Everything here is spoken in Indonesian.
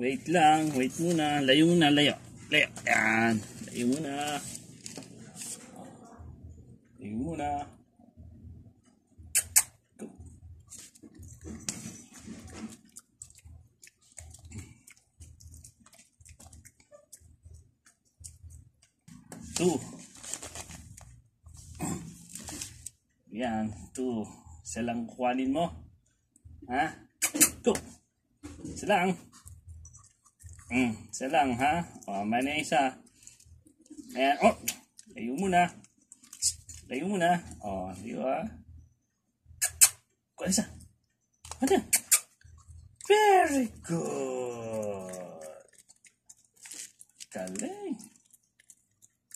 Wait lang, wait muna. Layo muna, layo. Layo. Ayan. Layo muna. Layo muna. Go. Two. Ayan. Two. Isa lang kukuhanin mo. Ha? Go. Isa lang. Isa lang ha. O, may na isa. Ayan. O, layo muna. Layo muna. O, layo ha. Kuha isa. Ano? Very good. Kali.